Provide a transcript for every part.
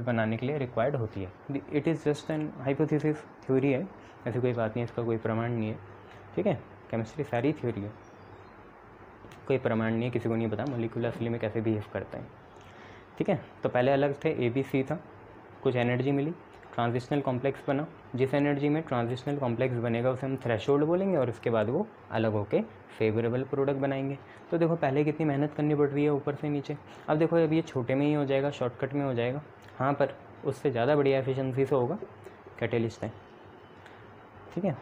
बनाने के लिए रिक्वायर्ड होती है। It is just an hypothesis, theory है, ऐसी कोई बात नहीं है, इसका कोई प्रमाण नहीं है। ठीक है, केमिस्ट्री सारी थ्योरी है, कोई प्रमाण नहीं है, किसी को नहीं पता मॉलिक्यूल असली में कैसे बिहेव करते हैं। ठीक है, तो पहले अलग थे, ABC था, कुछ एनर्जी मिली, ट्रांजिशनल कॉम्प्लेक्स बना, जिस एनर्जी में ट्रांजिशनल कॉम्प्लेक्स बनेगा उसे हम थ्रेशोल्ड बोलेंगे और उसके बाद वो अलग होके फेवरेबल प्रोडक्ट बनाएंगे। तो देखो पहले कितनी मेहनत करनी पड़ रही है ऊपर से नीचे। अब देखो अब ये छोटे में ही हो जाएगा, शॉर्टकट में हो जाएगा, हाँ, पर उससे ज़्यादा बढ़िया एफिशिएंसी से होगा कैटेलिस्ट है। ठीक है,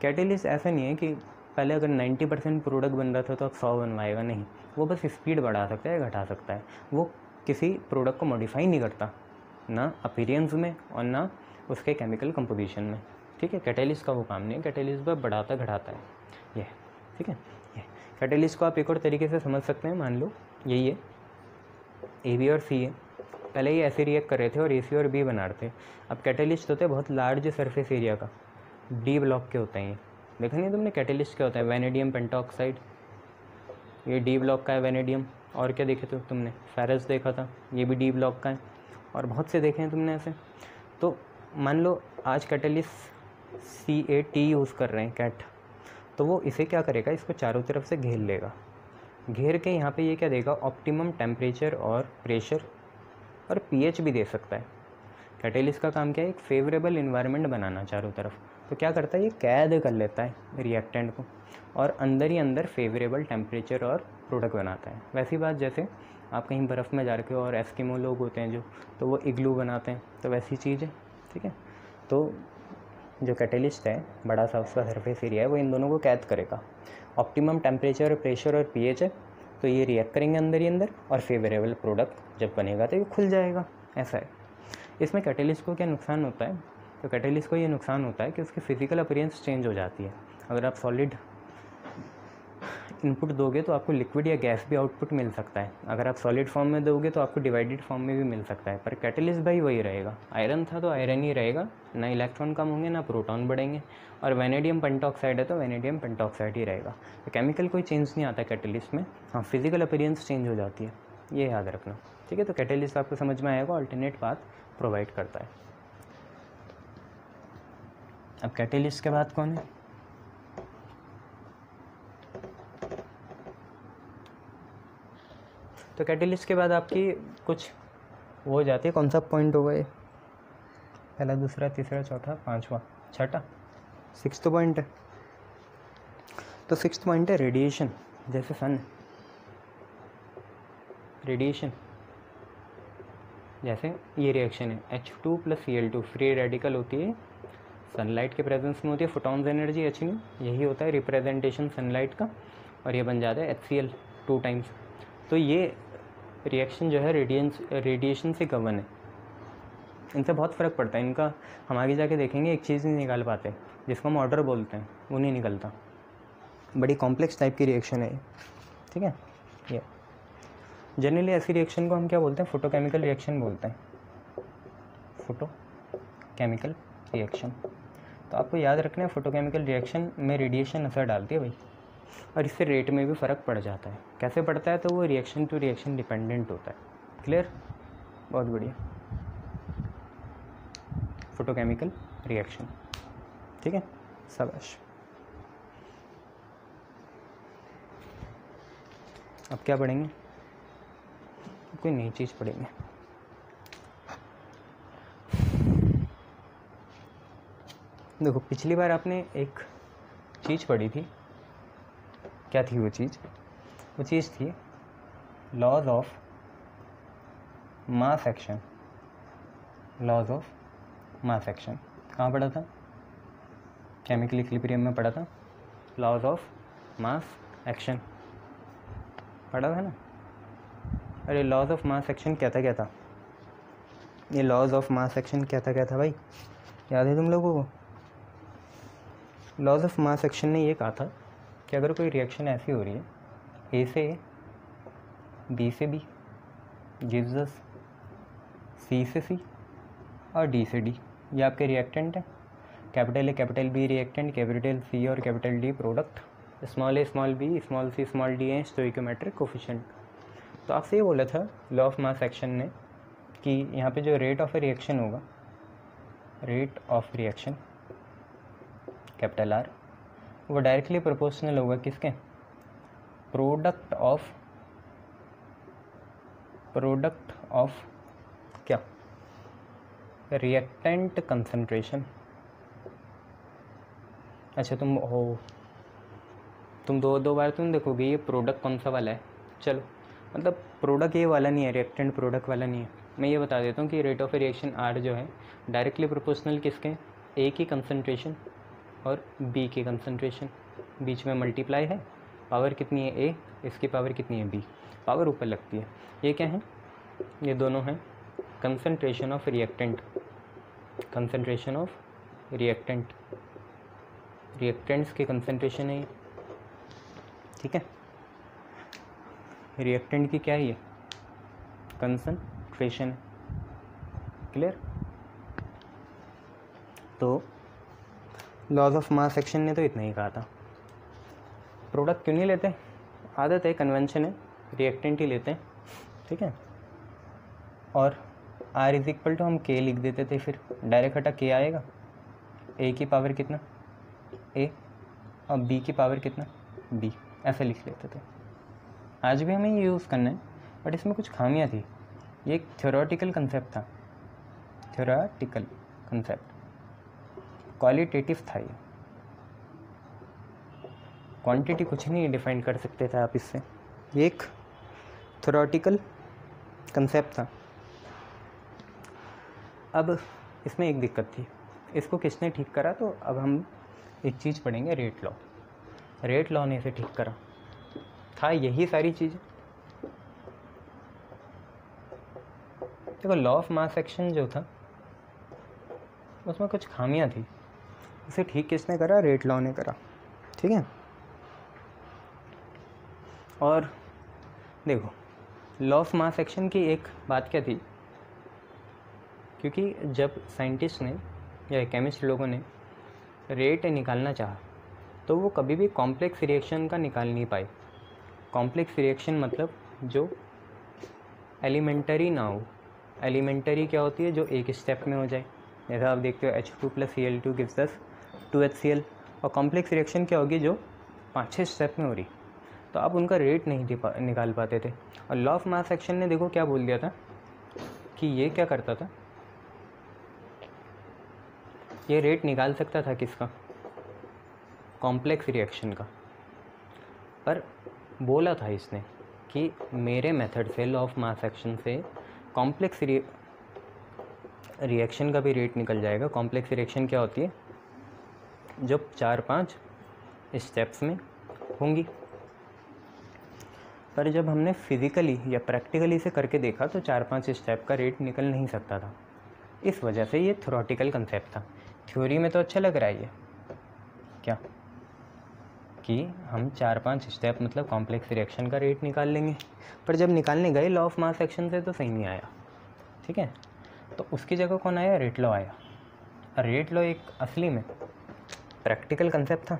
कैटेलिस्ट ऐसा नहीं है कि पहले अगर 90% प्रोडक्ट बन रहा था तो अब 100 बनवाएगा, नहीं, वो बस स्पीड बढ़ा सकता है, घटा सकता है, वो किसी प्रोडक्ट को मॉडिफाई नहीं करता, ना अपीयरेंस में और ना उसके केमिकल कंपोजिशन में। ठीक है, कैटेलिस्ट का वो काम नहीं है, कैटेलिस्ट बस बढ़ाता घटाता है ये। ठीक है, ये कैटेलिस्ट को आप एक और तरीके से समझ सकते हैं। मान लो यही है, A, B और C है, पहले ये ऐसे रिएक्ट कर रहे थे और A, C और B बना रहे थे। अब कैटेलिस्ट होते हैं बहुत लार्ज सरफेस एरिया का, D ब्लॉक के होते हैं ये, देखा नहीं तुमने कैटेलिस्ट क्या होता है, वैनेडियम पेंटाऑक्साइड, ये D ब्लॉक का है वैनेडियम, और क्या देखे तो तुमने फेरस देखा था, ये भी D ब्लॉक का है, और बहुत से देखे हैं तुमने ऐसे। तो मान लो आज कैटेलिस्ट CAT यूज़ कर रहे हैं, कैट, तो वो इसे क्या करेगा, इसको चारों तरफ से घेर लेगा, घेर के यहाँ पे ये क्या देगा, ऑप्टिमम टेम्परेचर और प्रेशर और pH भी दे सकता है। कैटेलिस्ट का काम क्या है, एक फेवरेबल इन्वायरमेंट बनाना चारों तरफ। तो क्या करता है, ये कैद कर लेता है रिएक्टेंट को और अंदर ही अंदर फेवरेबल टेम्परेचर और प्रोडक्ट बनाता है। वैसी बात जैसे आप कहीं बर्फ़ में जा रखे हो और एस्किमो लोग होते हैं जो, तो वो इग्लू बनाते हैं, तो वैसी चीज़ है। ठीक है, तो जो कैटेलिस्ट है बड़ा सा उसका सरफेस एरिया है, वो इन दोनों को कैद करेगा, ऑप्टिमम टेम्परेचर प्रेशर और pH है, तो ये रिएक्ट करेंगे अंदर ही अंदर और फेवरेबल प्रोडक्ट जब बनेगा तो ये खुल जाएगा, ऐसा है। इसमें कैटेलिस्ट को क्या नुकसान होता है, तो कैटेलिस्ट को ये नुकसान होता है कि उसकी फ़िज़िकल अपीयरेंस चेंज हो जाती है। अगर आप सॉलिड इनपुट दोगे तो आपको लिक्विड या गैस भी आउटपुट मिल सकता है, अगर आप सॉलिड फॉर्म में दोगे तो आपको डिवाइडेड फॉर्म में भी मिल सकता है, पर कैटेलिस्ट भाई वही रहेगा, आयरन था तो आयरन ही रहेगा, ना इलेक्ट्रॉन कम होंगे ना प्रोटॉन बढ़ेंगे, और वैनेडियम पेंटॉक्साइड है तो वैनेडियम पेंटॉक्साइड ही रहेगा। तो केमिकल कोई चेंज नहीं आता कैटेलिस्ट में, हाँ फिजिकल अपीयरेंस चेंज हो जाती है, ये याद रखना। ठीक है, तो कैटेलिस्ट आपको समझ में आएगा, अल्टरनेट पाथ प्रोवाइड करता है। अब कैटेलिस्ट के बाद कौन है, तो कैटेलिस्ट के बाद आपकी कुछ वो हो जाती है, कौन सा पॉइंट हो गए, पहला दूसरा तीसरा चौथा पांचवा छठा, 6th पॉइंट है। तो 6th पॉइंट है रेडिएशन, जैसे सन, रेडिएशन जैसे ये रिएक्शन है H2 + Cl2, फ्री रेडिकल होती है, सनलाइट के प्रेजेंस में होती है, फोटॉन्स एनर्जी H⁴, यही होता है रिप्रेजेंटेशन सनलाइट का, और ये बन जाता है HCl 2 टाइम्स। तो ये रिएक्शन जो है रेडिएशन से गवर्न है, इनसे बहुत फ़र्क पड़ता है, इनका हम आगे जाके देखेंगे, एक चीज़ नहीं निकाल पाते जिसको हम ऑर्डर बोलते हैं, वो नहीं निकलता, बड़ी कॉम्प्लेक्स टाइप की रिएक्शन है। ठीक है, ये जनरली ऐसी रिएक्शन को हम क्या बोलते हैं, फोटोकेमिकल रिएक्शन बोलते हैं, फोटोकेमिकल रिएक्शन। तो आपको याद रखना है फोटोकेमिकल रिएक्शन में रेडिएशन असर डालती है भाई, और इससे रेट में भी फ़र्क पड़ जाता है, कैसे पड़ता है, तो वो रिएक्शन टू रिएक्शन डिपेंडेंट होता है। क्लियर, बहुत बढ़िया, फोटोकेमिकल रिएक्शन। ठीक है, शाबाश। अब क्या पढ़ेंगे, कोई नई चीज़ पढ़ेंगे। देखो पिछली बार आपने एक चीज़ पढ़ी थी, क्या थी वो चीज़, वो चीज़ थी laws of mass action, laws of mass action, कहाँ पढ़ा था, केमिकल इक्विलिब्रियम में पढ़ा था, लॉज ऑफ मास एक्शन पढ़ा था ना। अरे लॉज ऑफ मास एक्शन क्या था ये, लॉज ऑफ मास एक्शन क्या था भाई, याद है तुम लोगों को। लॉज ऑफ मास एक्शन ने ये कहा था कि अगर कोई रिएक्शन ऐसी हो रही है A से A, B से B गिव्स अस C से C और D से D, ये आपके रिएक्टेंट हैं, A, B रिएक्टेंट, C और D product, A, B, C, D हैं स्टोइकियोमेट्रिक कोफिशिएंट। तो आपसे ये बोला था लॉ ऑफ मास एक्शन ने कि यहाँ पे जो रेट ऑफ रिएक्शन होगा, rate of reaction capital R, वो डायरेक्टली प्रोपोर्शनल होगा किसके, प्रोडक्ट ऑफ क्या, रिएक्टेंट कंसंट्रेशन। अच्छा तुम दो बार तुम देखोगे ये प्रोडक्ट कौन सा वाला है। चलो मतलब प्रोडक्ट ये वाला नहीं है, रिएक्टेंट प्रोडक्ट वाला नहीं है। मैं ये बता देता हूँ कि रेट ऑफ रिएक्शन आर जो है डायरेक्टली प्रोपोर्शनल किसके, ए की कंसंट्रेशन और बी की कंसंट्रेशन, बीच में मल्टीप्लाई है, पावर कितनी है ए, इसकी पावर कितनी है बी, पावर ऊपर लगती है। ये क्या है, ये दोनों हैं कंसंट्रेशन ऑफ रिएक्टेंट, रिएक्टेंट्स की कंसंट्रेशन है, ठीक है, रिएक्टेंट की क्या है ये कंसंट्रेशन। क्लियर। तो लॉज ऑफ मास सेक्शन ने तो इतना ही कहा था। प्रोडक्ट क्यों नहीं लेते, आदत है, कन्वेंशन है, रिएक्टेंट ही लेते हैं, ठीक है। और आर इज इक्वल टू हम के लिख देते थे, फिर डायरेक्ट हटा के आएगा, ए की पावर कितना ए और बी की पावर कितना बी, ऐसा लिख लेते थे। आज भी हमें ये यूज़ करना है, बट इसमें कुछ खामियां थी। ये एक थ्योरेटिकल कंसेप्ट था, क्वालिटेटिव था ये, क्वांटिटी कुछ नहीं डिफाइन कर सकते थे आप इससे। ये एक थ्योरेटिकल कंसेप्ट था। अब इसमें एक दिक्कत थी, इसको किसने ठीक करा, तो अब हम एक चीज़ पढ़ेंगे, रेट लॉ। रेट लॉ ने इसे ठीक करा था, यही सारी चीज़। देखो लॉ ऑफ मास एक्शन जो था उसमें कुछ खामियां थी, इसे ठीक किसने करा, रेट लॉ ने करा, ठीक है। और देखो लॉ ऑफ मास एक्शन की एक बात क्या थी, क्योंकि जब साइंटिस्ट ने या केमिस्ट लोगों ने रेट निकालना चाहा तो वो कभी भी कॉम्प्लेक्स रिएक्शन का निकाल नहीं पाए। कॉम्प्लेक्स रिएक्शन मतलब जो एलिमेंटरी ना हो। एलिमेंटरी क्या होती है, जो एक स्टेप में हो जाए, जैसा आप देखते हो H2 + Cl2 gives us 2HCl। और कॉम्प्लेक्स रिएक्शन क्या होगी, जो 5-6 स्टेप में हो रही, तो आप उनका रेट नहीं निकाल पाते थे। और लॉ ऑफ मास एक्शन ने देखो क्या बोल दिया था कि ये क्या करता था, ये रेट निकाल सकता था किसका, कॉम्प्लेक्स रिएक्शन का। पर बोला था इसने कि मेरे मेथड से, लॉ ऑफ मास एक्शन से कॉम्प्लेक्स रिएक्शन का भी रेट निकल जाएगा। कॉम्प्लेक्स रिएक्शन क्या होती है, जो 4-5 स्टेप्स में होंगी। पर जब हमने फिज़िकली या प्रैक्टिकली से करके देखा तो 4-5 स्टेप का रेट निकल नहीं सकता था। इस वजह से ये थ्योरेटिकल कंसेप्ट था। थ्योरी में तो अच्छा लग रहा है ये, क्या कि हम 4-5 स्टेप मतलब कॉम्प्लेक्स रिएक्शन का रेट निकाल लेंगे, पर जब निकालने गए लॉ ऑफ मास एक्शन से तो सही नहीं आया, ठीक है। तो उसकी जगह कौन आया, रेट लॉ आया। रेट लॉ एक असली में प्रैक्टिकल कंसेप्ट था,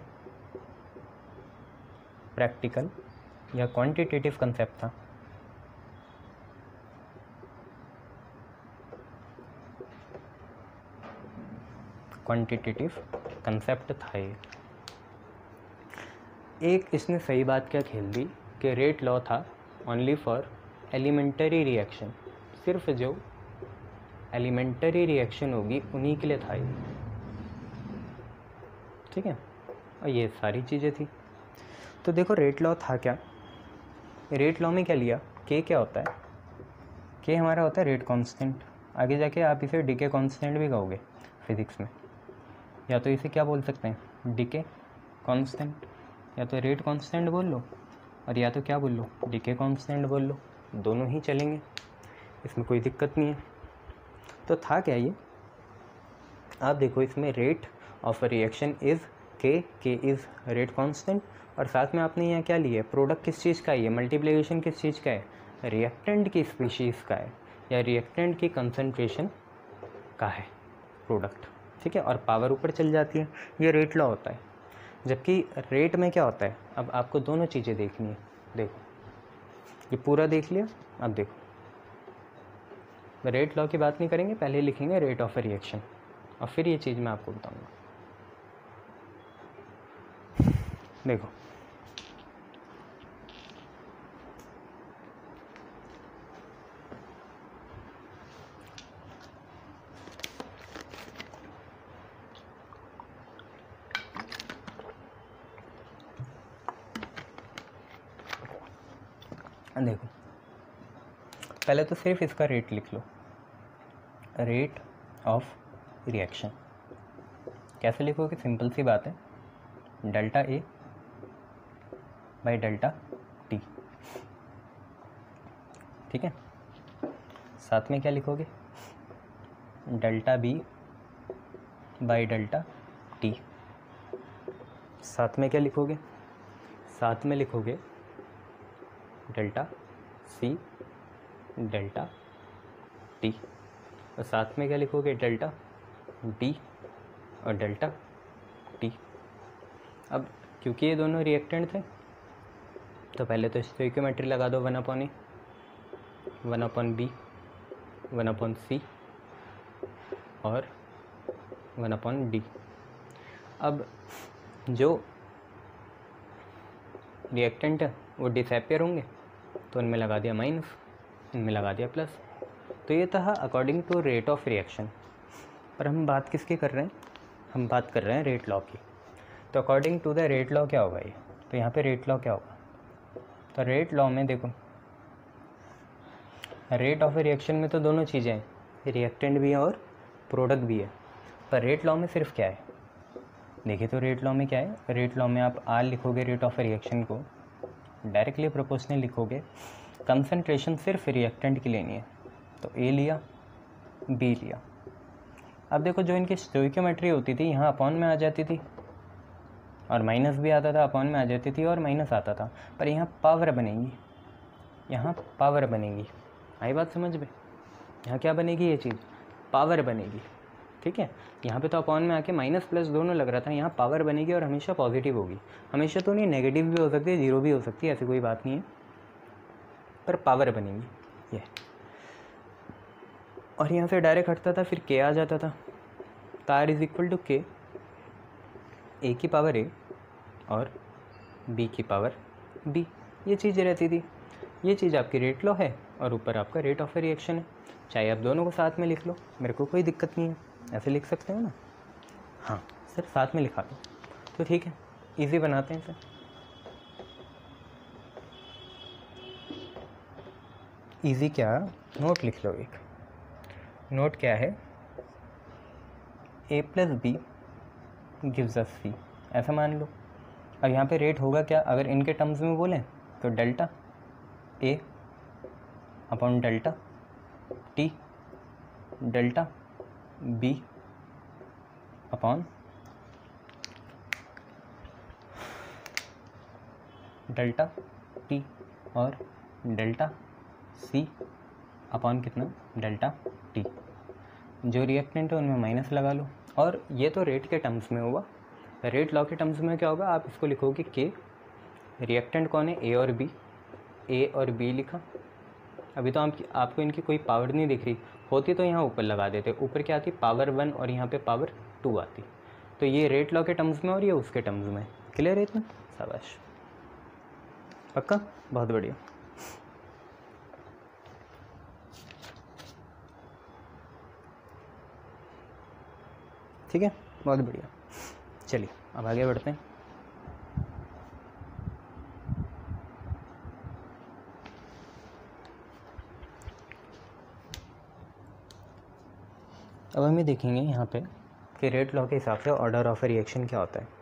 प्रैक्टिकल या क्वांटिटेटिव कंसेप्ट था। क्वांटिटेटिव कंसेप्ट था ये एक। इसने सही बात क्या खेल दी कि रेट लॉ था ओनली फॉर एलिमेंटरी रिएक्शन, सिर्फ जो एलिमेंटरी रिएक्शन होगी उन्हीं के लिए था ये, ठीक है। और ये सारी चीज़ें थी। तो देखो रेट लॉ था क्या, रेट लॉ में क्या लिया, के क्या होता है, के हमारा होता है रेट कांस्टेंट। आगे जाके आप इसे डीके कांस्टेंट भी कहोगे फिजिक्स में, या तो इसे क्या बोल सकते हैं, डीके कांस्टेंट, या तो रेट कांस्टेंट बोल लो और या तो क्या बोल लो, डीके कांस्टेंट बोल लो, दोनों ही चलेंगे, इसमें कोई दिक्कत नहीं है। तो था क्या ये, आप देखो इसमें rate of reaction is K is rate constant, और साथ में आपने यहाँ क्या लिया, प्रोडक्ट किस चीज़ का है, मल्टीप्लिकेशन किस चीज़ का है, रिएक्टेंट की स्पीशीज़ का है या रिएक्टेंट की कंसंट्रेशन का है प्रोडक्ट, ठीक है। और पावर ऊपर चल जाती है, ये रेट लॉ होता है। जबकि रेट में क्या होता है, अब आपको दोनों चीज़ें देखनी है। देखो ये पूरा देख लिया, अब देखो रेट लॉ की बात नहीं करेंगे, पहले लिखेंगे रेट ऑफ ए रिएक्शन और फिर ये चीज़ मैं आपको बताऊंगा। देखो देखो पहले तो सिर्फ इसका रेट लिख लो, रेट ऑफ रिएक्शन कैसे लिखोगे? सिंपल सी बात है, delta A by delta T, ठीक है। साथ में क्या लिखोगे? Delta B by delta T. साथ में क्या लिखोगे? साथ में लिखोगे डेल्टा सी डेल्टा टी और साथ में क्या लिखोगे? डेल्टा डी और डेल्टा टी। अब क्योंकि ये दोनों रिएक्टेंट थे तो पहले तो स्टोइकियोमेट्री लगा दो, 1/a 1/b 1/c और 1/d। अब जो रिएक्टेंट है वो डिसअपीयर होंगे तो उनमें लगा दिया माइनस, इनमें लगा दिया प्लस। तो ये था according to rate of reaction. पर हम बात किसकी कर रहे हैं? हम बात कर रहे हैं रेट लॉ की। तो according to the rate law क्या होगा ये? तो यहाँ पे रेट लॉ क्या होगा? तो रेट लॉ में देखो रेट ऑफ रिएक्शन में तो दोनों चीज़ें हैं, रिएक्टेंट भी है और प्रोडक्ट भी है। पर रेट लॉ में सिर्फ क्या है देखिए, तो रेट लॉ में क्या है? रेट लॉ में आप आर लिखोगे रेट ऑफ रिएक्शन को, डायरेक्टली प्रोपोर्शनल लिखोगे, कंसंट्रेशन सिर्फ रिएक्टेंट की लेनी है। तो ए लिया, बी लिया। अब देखो जो इनकी स्टोइकियोमेट्री होती थी यहाँ अपॉन में आ जाती थी और माइनस भी आता था, अपॉन में आ जाती थी और माइनस आता था। पर यहाँ पावर बनेगी, यहाँ पावर बनेगी। आई बात समझ में? यहाँ क्या बनेगी? ये चीज़ पावर बनेगी, ठीक है। यहाँ पे तो अपॉन में आके माइनस प्लस दोनों लग रहा था, यहाँ पावर बनेगी और हमेशा पॉजिटिव होगी। हमेशा तो नहीं, नेगेटिव भी हो सकती है, जीरो भी हो सकती है, ऐसी कोई बात नहीं है, पर पावर बनेगी ये। और यहाँ से डायरेक्ट हटता था फिर के आ जाता था। आर इज इक्वल टू के, ए की पावर ए और बी की पावर बी, ये चीज़ें रहती थी। ये चीज़ आपकी रेट लॉ है और ऊपर आपका रेट ऑफ रिएक्शन है। चाहे आप दोनों को साथ में लिख लो, मेरे को कोई दिक्कत नहीं है, ऐसे लिख सकते हो ना। हाँ सर साथ में लिखा दो तो ठीक है, इजी बनाते हैं सर। इजी क्या, नोट लिख लो एक। नोट क्या है? A plus B gives us C, ऐसा मान लो। अब यहाँ पे रेट होगा क्या अगर इनके टर्म्स में बोलें तो? Delta A upon delta T, delta B upon delta T और डेल्टा सी अपॉन कितना? Delta T. जो रिएक्टेंट है उनमें माइनस लगा लो। और ये तो रेट के टर्म्स में हुआ, रेट लॉ के टर्म्स में क्या होगा? आप इसको लिखोगे के, रिएक्टेंट कौन है? ए और बी, ए और बी लिखा। अभी तो आपको इनकी कोई पावर नहीं दिख रही होती तो यहाँ ऊपर लगा देते। ऊपर क्या आती? पावर 1 और यहाँ पे पावर 2 आती। तो ये रेट लॉ के टर्म्स में और ये उसके टर्म्स में। क्लियर है इतना? शाबाश, पक्का, बहुत बढ़िया। ठीक है, बहुत बढ़िया। चलिए अब आगे बढ़ते हैं। अब हमें देखेंगे यहाँ पे कि रेट लॉ के हिसाब से ऑर्डर ऑफ रिएक्शन क्या होता है।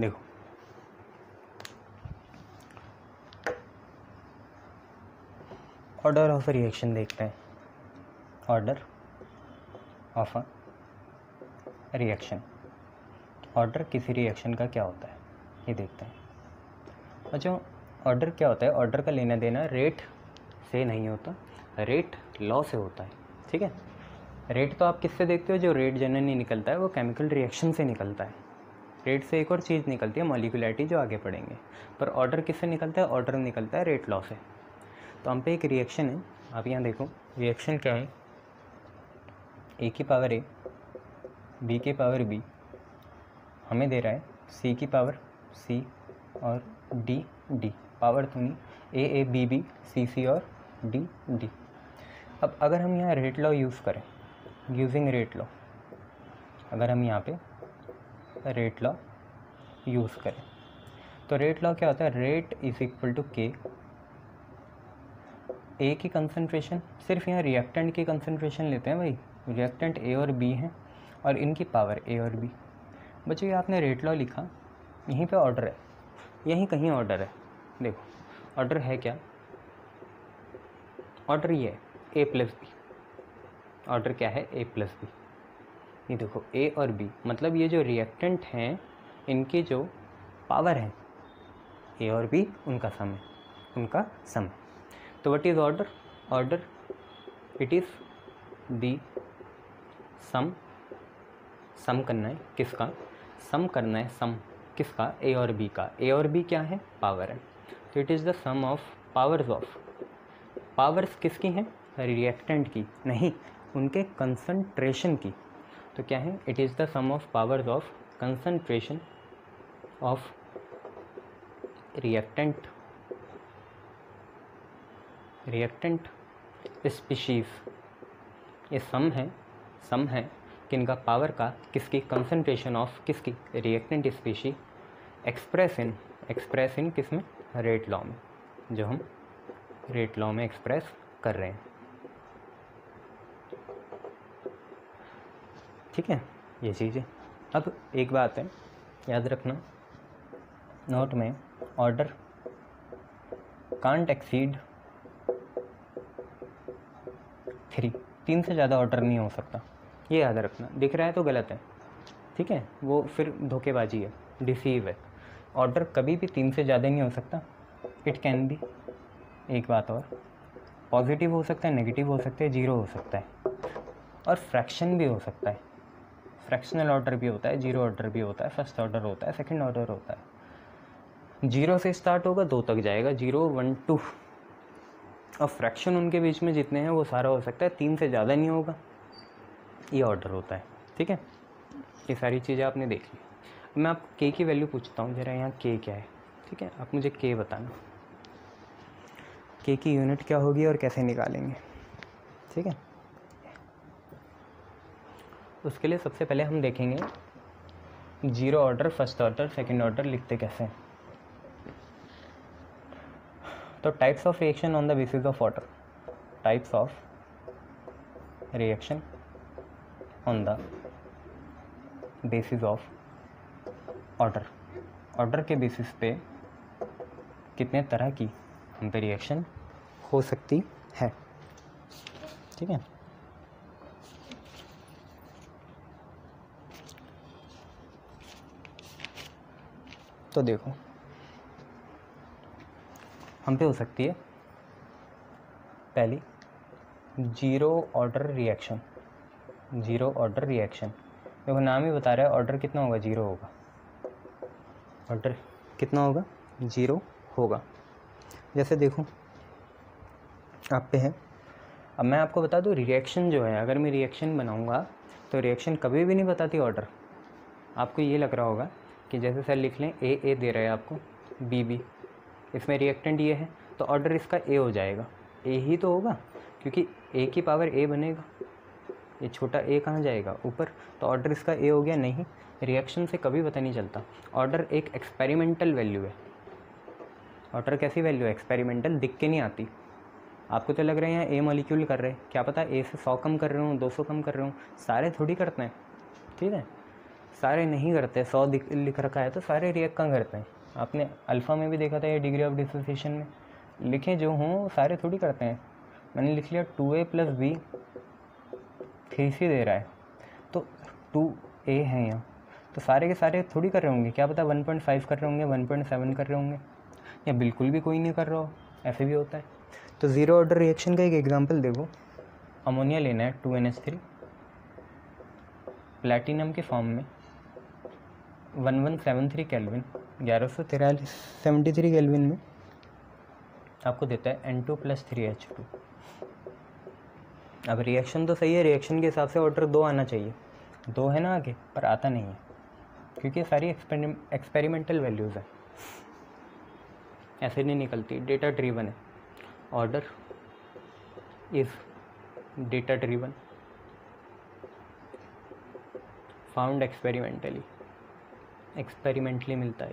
देखो ऑर्डर ऑफ रिएक्शन देखते हैं। ऑर्डर ऑफ रिएक्शन, ऑर्डर किसी रिएक्शन का क्या होता है ये देखते हैं। अच्छा, ऑर्डर क्या होता है? ऑर्डर का लेना देना रेट से नहीं होता, रेट लॉ से होता है, ठीक है। रेट तो आप किससे देखते हो, जो रेट जनरली निकलता है वो केमिकल रिएक्शन से निकलता है। रेट से एक और चीज़ निकलती है मॉलिक्यूलरिटी, जो आगे पढ़ेंगे। पर ऑर्डर किससे निकलता है, ऑर्डर निकलता है रेट लॉ से। तो हम पे एक रिएक्शन है, आप यहाँ देखो रिएक्शन क्या है, ए की पावर ए, बी की पावर बी हमें दे रहा है, सी की पावर सी और डी डी पावर थोड़ी ए बी बी सी और डी डी। अब अगर हम यहाँ रेट लॉ यूज़ करें, यूजिंग रेट लॉ, अगर हम यहाँ पे रेट लॉ यूज़ करें तो रेट लॉ क्या होता है, रेट इज इक्वल टू के, ए की कंसंट्रेशन, सिर्फ यहाँ रिएक्टेंट की कंसंट्रेशन लेते हैं भाई, रिएक्टेंट ए और बी हैं और इनकी पावर ए और बी। बच्चों ये आपने रेट लॉ लिखा, यहीं पे ऑर्डर है, यहीं कहीं ऑर्डर है। देखो ऑर्डर है क्या, ऑर्डर ये है ए प्लस बी। ऑर्डर क्या है, ए प्लस बी। ये देखो ए और बी मतलब ये जो रिएक्टेंट हैं इनकी जो पावर है, ए और बी उनका सम है, उनका सम है। तो what is order, order it is the sum, sum करना है किसका, सम करना है सम किसका, ए और बी का। ए और बी क्या है, पावर है। तो it is the sum of powers, of powers किसकी हैं, रिएक्टेंट की नहीं, उनके कंसंट्रेशन की। तो क्या है, it is the sum of powers of concentration of reactant, reactant species. ये सम है, सम है किनका, पावर का, किसकी, कंसंट्रेशन ऑफ किसकी, reactant species, express in, express in किस में, रेट लॉ में, जो हम रेट लॉ में एक्सप्रेस कर रहे हैं। ठीक है ये चीज़ें। अब एक बात है याद रखना नोट में, ऑर्डर कांट एक्सीड 3, 3 से ज़्यादा ऑर्डर नहीं हो सकता, ये याद रखना। दिख रहा है तो गलत है, ठीक है, वो फिर धोखेबाजी है, डिसीव है। ऑर्डर कभी भी 3 से ज़्यादा नहीं हो सकता। इट कैन बी, एक बात और, पॉजिटिव हो सकता है, नेगेटिव हो सकता है, जीरो हो सकता है, और फ्रैक्शन भी हो सकता है। फ्रैक्शनल ऑर्डर भी होता है, जीरो ऑर्डर भी होता है, फर्स्ट ऑर्डर होता है, सेकंड ऑर्डर होता है। जीरो से स्टार्ट होगा, 2 तक जाएगा, 0, 1, 2, और फ्रैक्शन उनके बीच में जितने हैं वो सारा हो सकता है, 3 से ज़्यादा नहीं होगा, ये ऑर्डर होता है। ठीक है ये सारी चीज़ें आपने देख ली। मैं आपको के की वैल्यू पूछता हूँ ज़रा, यहाँ के क्या है, ठीक है, आप मुझे के बताना, के की यूनिट क्या होगी और कैसे निकालेंगे। ठीक है उसके लिए सबसे पहले हम देखेंगे zero order, first order, second order लिखते कैसे हैं। तो types of reaction on the basis of order, types of reaction on the basis of order, order के बेसिस पे कितने तरह की हम पे रिएक्शन हो सकती है। ठीक है तो देखो हम पे हो सकती है पहली zero order reaction, zero order reaction. देखो नाम ही बता रहा है ऑर्डर कितना होगा, जीरो होगा। ऑर्डर कितना होगा, जीरो होगा। जैसे देखो आप पे है। अब मैं आपको बता दूँ रिएक्शन जो है, अगर मैं रिएक्शन बनाऊंगा तो रिएक्शन कभी भी नहीं बताती ऑर्डर। आपको ये लग रहा होगा कि जैसे सर लिख लें ए दे रहा है आपको, बी, इसमें रिएक्टेंट ये है तो ऑर्डर इसका ए हो जाएगा। ए ही तो होगा क्योंकि ए की पावर ए बनेगा, ये छोटा ए कहाँ जाएगा, ऊपर, तो ऑर्डर इसका ए हो गया। नहीं, रिएक्शन से कभी पता नहीं चलता। ऑर्डर एक एक्सपेरिमेंटल वैल्यू है। ऑर्डर कैसी वैल्यू है, एक्सपेरिमेंटल, दिख के नहीं आती। आपको तो लग रहा है यहाँ ए मॉलिक्यूल कर रहे हैं, क्या पता ए से 100 कम कर रहे हूँ, 200 कम कर रहे हूँ, सारे थोड़ी करते हैं। ठीक है सारे नहीं करते, 100 लिख रखा है तो सारे रिएक्ट कहाँ करते हैं। आपने अल्फ़ा में भी देखा था ये डिग्री ऑफ डिसोसिएशन में, लिखे जो हों सारे थोड़ी करते हैं। मैंने लिख लिया 2a + b, 3c दे रहा है तो 2a है यहाँ, तो सारे के सारे थोड़ी कर रहे होंगे, क्या पता 1.5 कर रहे होंगे, 1.7 कर रहे होंगे, या बिल्कुल भी कोई नहीं कर रहा हो, ऐसे भी होता है। तो ज़ीरो ऑर्डर रिएक्शन का एक एग्जाम्पल देखो, अमोनिया लेना है 2NH3 प्लेटिनम के फॉर्म में 1173 केल्विन 1173 केल्विन में आपको देता है N2 + 3H2। अब रिएक्शन तो सही है, रिएक्शन के हिसाब से ऑर्डर 2 आना चाहिए, 2 है ना आगे, पर आता नहीं है क्योंकि सारी एक्सपेरिमेंटल वैल्यूज़ है, ऐसे नहीं निकलती, डेटा ड्रीवन है। Order is data driven found experimentally मिलता है।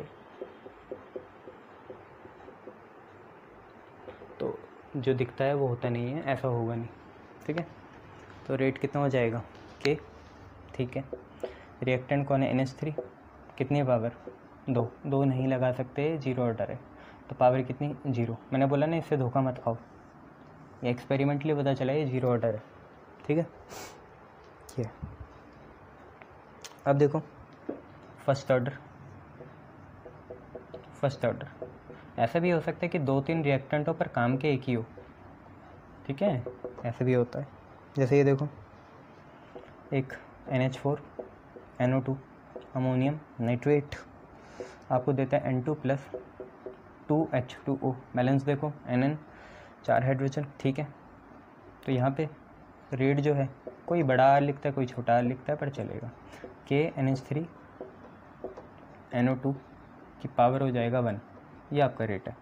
तो जो दिखता है वो होता नहीं है, ऐसा होगा नहीं, ठीक है। तो रेट कितना हो जाएगा के, ठीक है। रिएक्टेंट कौन है, NH3, कितनी पावर, 2 नहीं लगा सकते, 0 ऑर्डर है, तो पावर कितनी, 0। मैंने बोला ना इससे धोखा मत खाओ, ये एक्सपेरिमेंटली पता चला ये 0 ऑर्डर है, ठीक है। ये अब देखो फर्स्ट ऑर्डर ऐसा भी हो सकता है कि 2-3 रिएक्टेंट हो पर काम के एक ही हो, ठीक है, ऐसे भी होता है। जैसे ये देखो, एक NH4 NO2 अमोनियम नाइट्रेट आपको देता है N2 + 2H2O। बैलेंस देखो, NN 4 हाइड्रोजन, ठीक है। तो यहाँ पे रेट जो है, कोई बड़ा R लिखता है कोई छोटा R लिखता है पर चलेगा। KNH3NO2 की पावर हो जाएगा 1, ये आपका रेट है,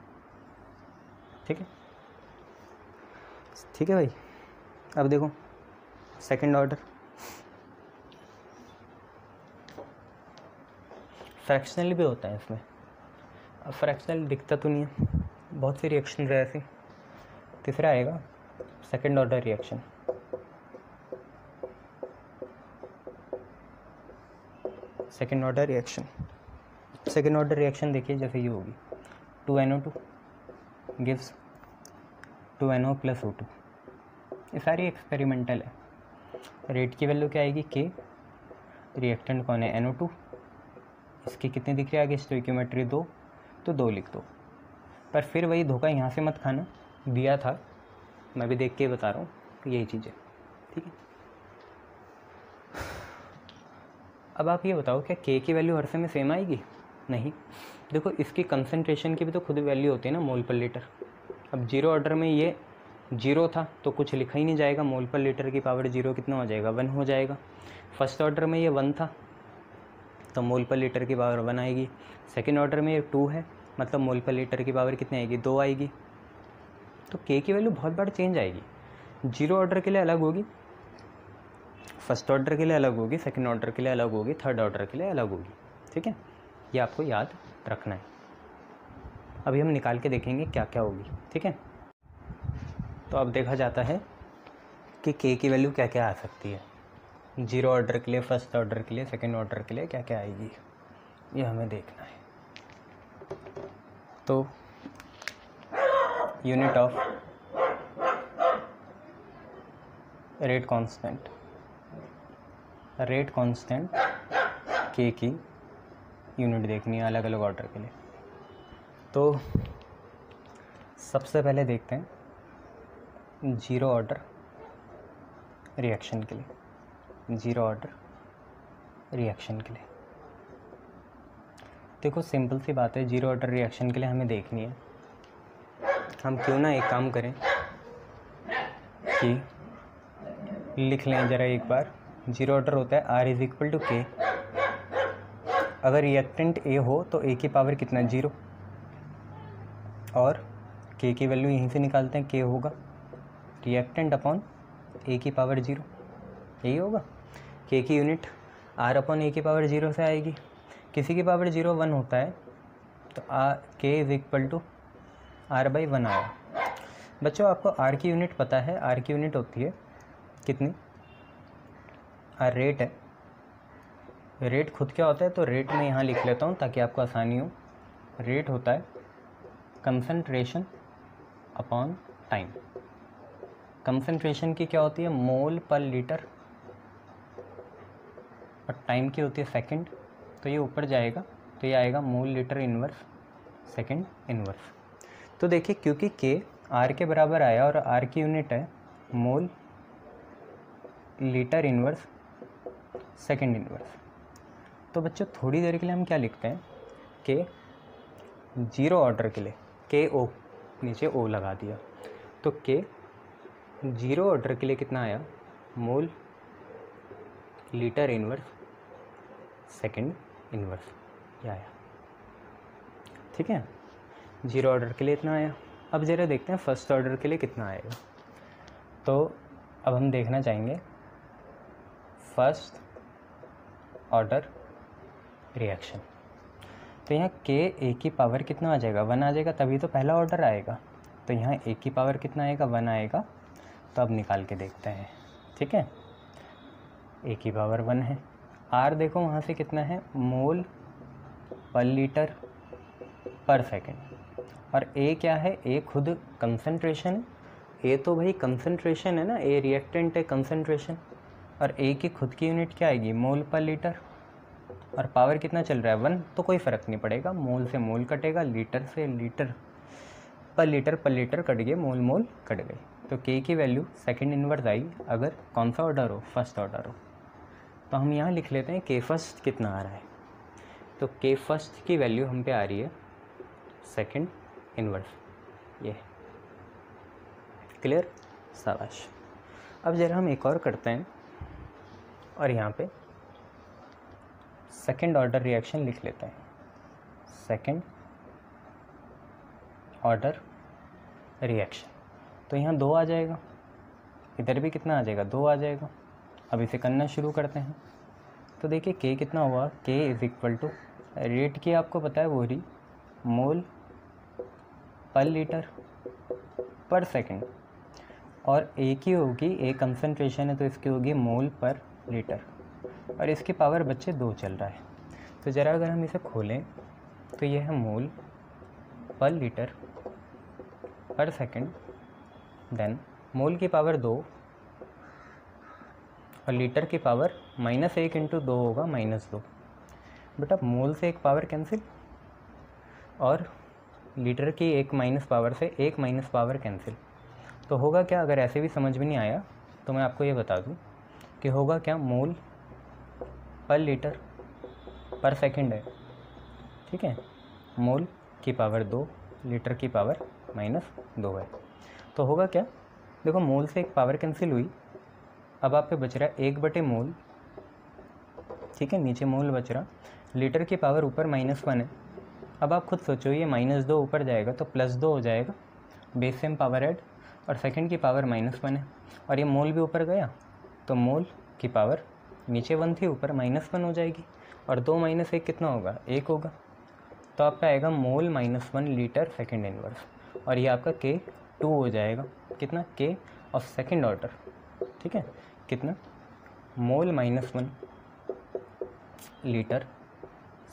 ठीक है, ठीक है भाई। अब देखो सेकंड ऑर्डर, फ्रैक्शनल भी होता है इसमें। अब फ्रैक्शनल दिखता तो नहीं है, बहुत सी रिएक्शन है ऐसी। तीसरा आएगा second order reaction, second order reaction देखिए, जैसे ये होगी 2NO2 गिव्स 2NO + O2। ये सारी एक्सपेरिमेंटल है। रेट की वैल्यू क्या आएगी, K। रिएक्टेंट कौन है, NO2, इसकी कितनी दिख रही है आगे, स्टोइकियोमेट्री 2, तो 2 लिख दो। पर फिर वही धोखा यहाँ से मत खाना, दिया था, मैं भी देख के बता रहा हूँ, यही चीज़ है, ठीक है। अब आप ये बताओ क्या K की वैल्यू हर समय सेम आएगी, नहीं। देखो इसकी कंसंट्रेशन की भी तो खुद वैल्यू होती है ना, मोल पर लीटर। अब 0 ऑर्डर में ये 0 था तो कुछ लिखा ही नहीं जाएगा, मोल पर लीटर की पावर 0 कितना हो जाएगा, 1 हो जाएगा। फर्स्ट ऑर्डर में ये 1 था तो मोल पर लीटर की पावर 1 आएगी। सेकंड ऑर्डर में ये 2 है, मतलब मोल पर लीटर की पावर कितनी आएगी, 2 आएगी। तो K की वैल्यू बहुत बार चेंज आएगी, 0 ऑर्डर के लिए अलग होगी, फर्स्ट ऑर्डर के लिए अलग होगी, सेकंड ऑर्डर के लिए अलग होगी, थर्ड ऑर्डर के लिए अलग होगी, ठीक है। ये आपको याद रखना है। अभी हम निकाल के देखेंगे क्या क्या होगी, ठीक है। तो अब देखा जाता है कि K की वैल्यू क्या क्या आ सकती है, 0 ऑर्डर के लिए, फर्स्ट ऑर्डर के लिए, सेकंड ऑर्डर के लिए क्या क्या आएगी, ये हमें देखना है। तो unit of rate constant K की यूनिट देखनी है अलग अलग ऑर्डर के लिए। तो सबसे पहले देखते हैं 0 ऑर्डर रिएक्शन के लिए, 0 ऑर्डर रिएक्शन के लिए देखो सिंपल सी बात है, 0 ऑर्डर रिएक्शन के लिए हमें देखनी है। हम क्यों ना एक काम करें कि लिख लें ज़रा एक बार, 0 ऑर्डर होता है R = K। अगर रिएक्टेंट A हो तो A की पावर कितना, 0, और K की वैल्यू यहीं से निकालते हैं, K होगा रिएक्टेंट / A की पावर 0, यही होगा। K की यूनिट R / A की पावर 0 से आएगी, किसी की पावर 0 1 होता है तो K = R/1 आया। बच्चों आपको R की यूनिट पता है, R की यूनिट होती है कितनी, R रेट है, रेट खुद क्या होता है, तो रेट मैं यहाँ लिख लेता हूँ ताकि आपको आसानी हो। रेट होता है कंसंट्रेशन / टाइम। कंसंट्रेशन की क्या होती है, मोल पर लीटर, और टाइम की होती है सेकंड, तो ये ऊपर जाएगा, तो ये आएगा mole litre inverse second inverse. तो देखिए क्योंकि K R के बराबर आया और R की यूनिट है mole litre inverse second inverse. तो बच्चों थोड़ी देर के लिए हम क्या लिखते हैं कि जीरो ऑर्डर के लिए के ओ नीचे ओ लगा दिया, तो के जीरो ऑर्डर के लिए कितना आया mole litre inverse second inverse क्या आया। ठीक है, जीरो ऑर्डर के लिए इतना आया। अब ज़रा देखते हैं फर्स्ट ऑर्डर के लिए कितना आएगा। तो अब हम देखना चाहेंगे फर्स्ट ऑर्डर रिएक्शन, तो यहाँ के ए की पावर कितना आ जाएगा, वन आ जाएगा, तभी तो पहला ऑर्डर आएगा। तो यहाँ ए की पावर कितना आएगा, वन आएगा। तो अब निकाल के देखते हैं। ठीक है, ए की पावर वन है। आर देखो वहाँ से कितना है मोल पर लीटर पर सेकेंड, और ए क्या है, ए खुद कंसंट्रेशन, ए तो भाई कंसंट्रेशन है ना, ए रिएक्टेंट है कंसंट्रेशन, और ए की खुद की यूनिट क्या आएगी मोल पर लीटर, और पावर कितना चल रहा है वन, तो कोई फ़र्क नहीं पड़ेगा, मोल से मोल कटेगा, लीटर से लीटर, पर लीटर कट गए, मोल मोल कट गए। तो के की वैल्यू सेकंड इन्वर्स आई अगर कौन सा ऑर्डर हो, फर्स्ट ऑर्डर हो। तो हम यहाँ लिख लेते हैं के फर्स्ट कितना आ रहा है, तो के फर्स्ट की वैल्यू हम पे आ रही है सेकंड इन्वर्स। ये क्लियर, शाबाश। अब ज़रा हम एक और करते हैं और यहाँ पे सेकेंड ऑर्डर रिएक्शन लिख लेते हैं, सेकेंड ऑर्डर रिएक्शन। तो यहाँ दो आ जाएगा, इधर भी कितना आ जाएगा, दो आ जाएगा। अब इसे करना शुरू करते हैं। तो देखिए के कितना हुआ, के इज इक्वल टू रेट की आपको पता है वो रही मोल पर लीटर पर सेकेंड, और ए की होगी, ए कंसंट्रेशन है तो इसकी होगी मोल पर लीटर, और इसकी पावर बच्चे दो चल रहा है। तो ज़रा अगर हम इसे खोलें तो यह है मोल पर लीटर पर सेकेंड, देन मोल की पावर दो और लीटर की पावर माइनस एक इंटू दो होगा माइनस दो। बेटा मोल से एक पावर कैंसिल और लीटर की एक माइनस पावर से एक माइनस पावर कैंसिल। तो होगा क्या, अगर ऐसे भी समझ में नहीं आया तो मैं आपको ये बता दूं कि होगा क्या, मोल पर लीटर पर सेकंड है, ठीक है, मोल की पावर दो लीटर की पावर माइनस दो है। तो होगा क्या, देखो मोल से एक पावर कैंसिल हुई, अब आप पे बच रहा है एक बटे मोल, ठीक है, नीचे मोल बच रहा, लीटर की पावर ऊपर माइनस वन है। अब आप खुद सोचो ये माइनस दो ऊपर जाएगा तो प्लस दो हो जाएगा, बेस सेम पावर ऐड, और सेकंड की पावर माइनस वन है, और ये मोल भी ऊपर गया तो मोल की पावर नीचे वन थी ऊपर माइनस वन हो जाएगी, और दो माइनस एक कितना होगा, एक होगा। तो आपका आएगा mole minus one litre second inverse, और ये आपका के टू हो जाएगा, कितना के ऑफ सेकेंड ऑर्डर, ठीक है, कितना mole minus one litre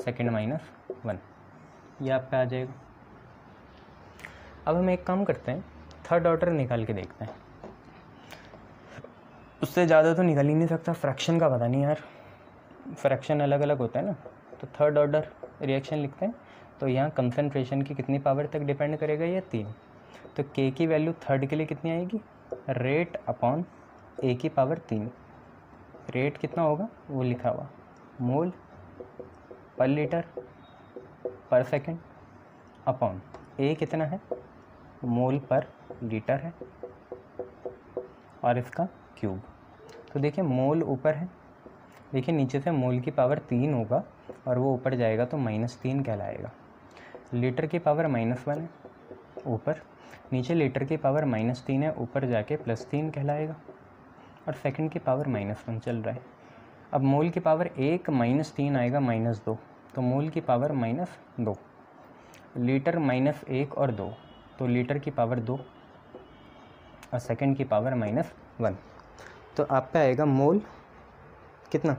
second minus one, ये आपका आ जाएगा। अब हम एक काम करते हैं, थर्ड ऑर्डर निकाल के देखते हैं, उससे ज़्यादा तो निकल ही नहीं सकता, फ्रैक्शन का पता नहीं यार, फ्रैक्शन अलग अलग होता है ना। तो थर्ड ऑर्डर रिएक्शन लिखते हैं। तो यहाँ कंसंट्रेशन की कितनी पावर तक डिपेंड करेगा, ये तीन। तो के की वैल्यू थर्ड के लिए कितनी आएगी, रेट अपॉन ए की पावर तीन। रेट कितना होगा वो लिखा हुआ, मोल पर लीटर पर सेकेंड अपॉन ए कितना है, मोल पर लीटर है, और इसका क्यूब। तो देखिए मोल ऊपर है, देखिए नीचे से मोल की पावर तीन होगा और वो ऊपर जाएगा तो माइनस तीन कहलाएगा। लीटर की पावर माइनस वन है ऊपर, नीचे लीटर की पावर माइनस तीन है, ऊपर जाके प्लस तीन कहलाएगा, और सेकंड की पावर माइनस वन चल रहा है। अब मोल की पावर एक माइनस तीन आएगा माइनस दो, तो मोल की पावर माइनस दो, लीटर माइनस एक और दो, तो लीटर की पावर दो, और सेकेंड की पावर माइनस वन। तो आपका आएगा मोल कितना,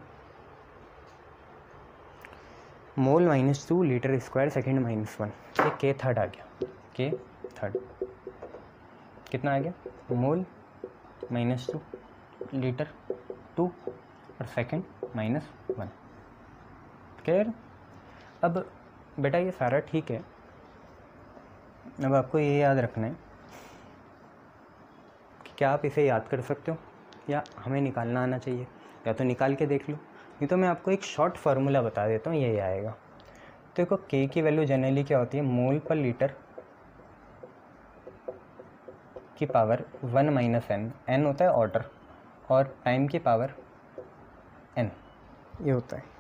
mole minus two litre square second minus one. ये के थर्ड आ गया, के थर्ड कितना आ गया, mole minus two litre two और सेकेंड माइनस वन। क्लियर। अब बेटा ये सारा ठीक है, अब आपको ये याद रखना है कि क्या आप इसे याद कर सकते हो, या हमें निकालना आना चाहिए, या तो निकाल के देख लो। नहीं तो मैं आपको एक शॉर्ट फार्मूला बता देता हूँ, यही आएगा। देखो K की वैल्यू जनरली क्या होती है, मोल पर लीटर की पावर 1 माइनस n, n होता है ऑर्डर, और टाइम की पावर n, ये होता है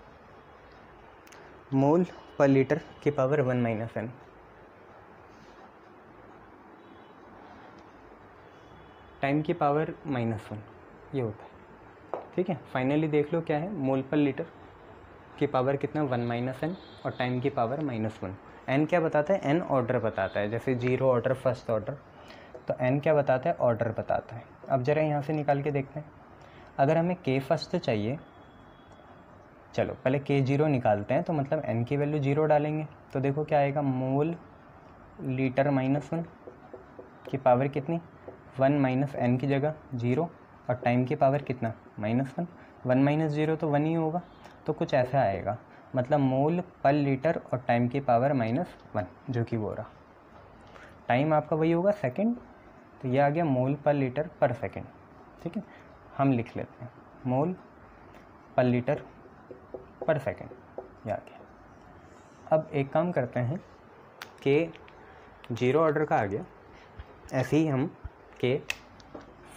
मोल पर लीटर की पावर 1 माइनस n। टाइम की पावर -1, ये होता है। ठीक है, फाइनली देख लो क्या है, मोल पर लीटर की पावर कितना 1 माइनस n और टाइम की पावर -1। n क्या बताता है, n ऑर्डर बताता है, जैसे 0 ऑर्डर, फर्स्ट ऑर्डर, तो n क्या बताता है, ऑर्डर बताता है। अब ज़रा यहाँ से निकाल के देखते हैं, अगर हमें k फर्स्ट चाहिए, चलो पहले k0 निकालते हैं, तो मतलब n की वैल्यू 0 डालेंगे, तो देखो क्या आएगा, मोल लीटर -1 की पावर कितनी 1 माइनस n की जगह 0, और टाइम की पावर कितना -1, 1 माइनस 0 तो 1 ही होगा, तो कुछ ऐसा आएगा, मतलब मोल पर लीटर और टाइम की पावर -1, जो कि वो रहा। टाइम आपका वही होगा सेकंड, तो ये आ गया मोल पर लीटर पर सेकंड। ठीक है, हम लिख लेते हैं मोल पर लीटर पर सेकंड, ये आ गया। अब एक काम करते हैं, के 0 ऑर्डर का आ गया, ऐसे ही हम के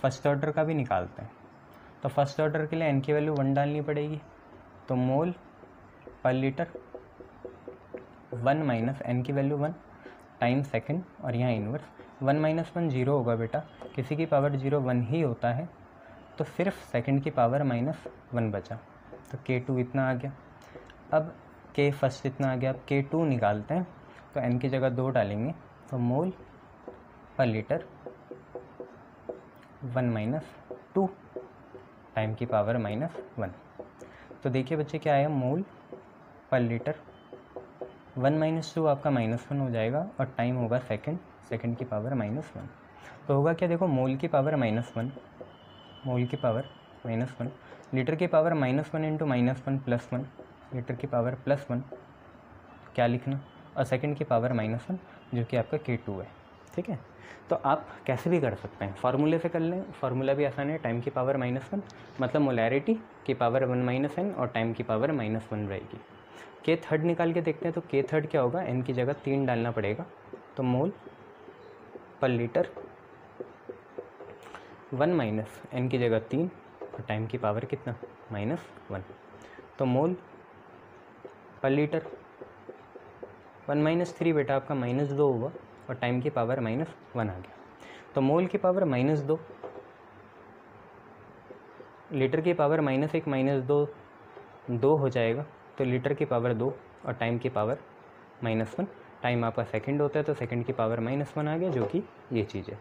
फर्स्ट ऑर्डर का भी निकालते हैं, तो फर्स्ट ऑर्डर के लिए n की वैल्यू 1 डालनी पड़ेगी, तो मोल पर लीटर 1 माइनस n की वैल्यू 1, टाइम सेकंड, और यहाँ इन्वर्स 1 माइनस 1 0 होगा बेटा, किसी की पावर 0 1 ही होता है, तो सिर्फ सेकंड की पावर -1 बचा, तो k2 इतना आ गया। अब k फर्स्ट इतना आ गया, अब k2 निकालते हैं, तो n की जगह 2 डालेंगे, तो मोल पर लीटर 1 माइनस 2, टाइम की पावर -1। तो देखिए बच्चे क्या आया, मोल पर लीटर 1 माइनस 2 आपका -1 हो जाएगा, और टाइम होगा सेकंड, सेकंड की पावर -1, तो होगा क्या, देखो मोल की पावर -1, मोल की पावर -1, लीटर की पावर -1 इंटू -1 +1, लीटर की पावर +1 क्या लिखना, और सेकंड की पावर -1, जो कि आपका k2 है। ठीक है, तो आप कैसे भी कर सकते हैं, फार्मूले से कर लें, फार्मूला भी आसान है, टाइम की पावर -1 मतलब मोलैरिटी की पावर 1 माइनस n और टाइम की पावर -1 रहेगी। के थर्ड निकाल के देखते हैं, तो के थर्ड क्या होगा, n की जगह 3 डालना पड़ेगा, तो मोल पर लीटर 1 माइनस n की जगह 3 और टाइम की पावर कितना -1, तो मोल पर लीटर 1 माइनस 3 बेटा आपका -2 होगा, और टाइम की पावर -1 आ गया, तो मोल की पावर -2, लीटर की पावर -1 -2 हो जाएगा, तो लीटर की पावर 2 और टाइम की पावर -1, टाइम आपका सेकंड होता है, तो सेकंड की पावर -1 आ गया, जो कि ये चीज़ है।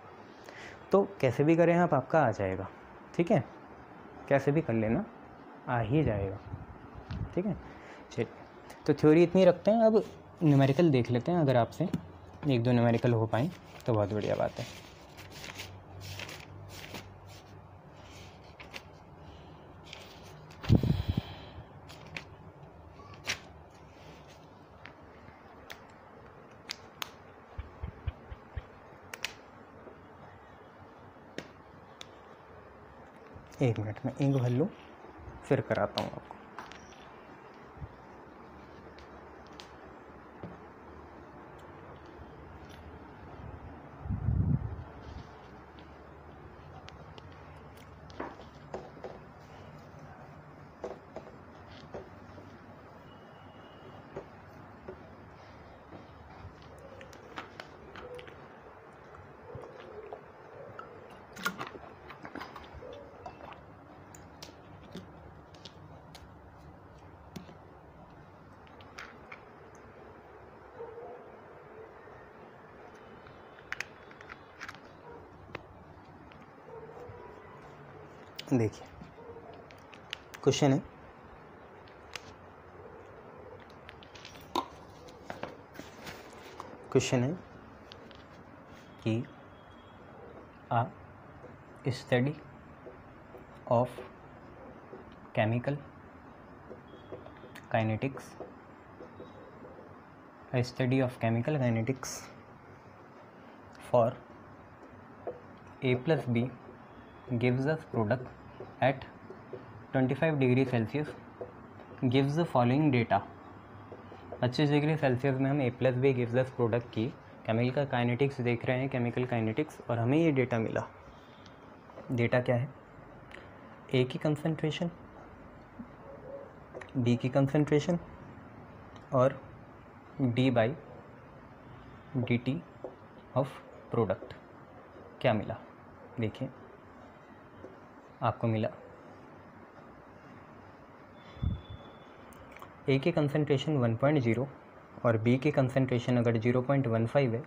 तो कैसे भी करें आप, आपका आ जाएगा। ठीक है, कैसे भी कर लेना, आ ही जाएगा। ठीक है, चलिए तो थ्योरी इतनी रखते हैं, अब न्यूमेरिकल देख लेते हैं, अगर आपसे 1-2 न्यूमेरिकल हो पाएँ तो बहुत बढ़िया बात है। एक मिनट में एक भर लूँ, फिर कराता हूँ आपको। देखिए क्वेश्चन है, क्वेश्चन है कि a study of chemical kinetics, a study of chemical kinetics for A+B gives us product at 25 degree Celsius gives the following data. 25 degree Celsius में हम A plus B gives us product की chemical kinetics देख रहे हैं, chemical kinetics, और हमें ये data मिला। डेटा क्या है? ए की कंसंट्रेशन, बी की कंसंट्रेशन और D by D T of product. क्या मिला देखिए, आपको मिला ए के कंसंट्रेशन 1.0 और बी के कंसंट्रेशन अगर 0.15 है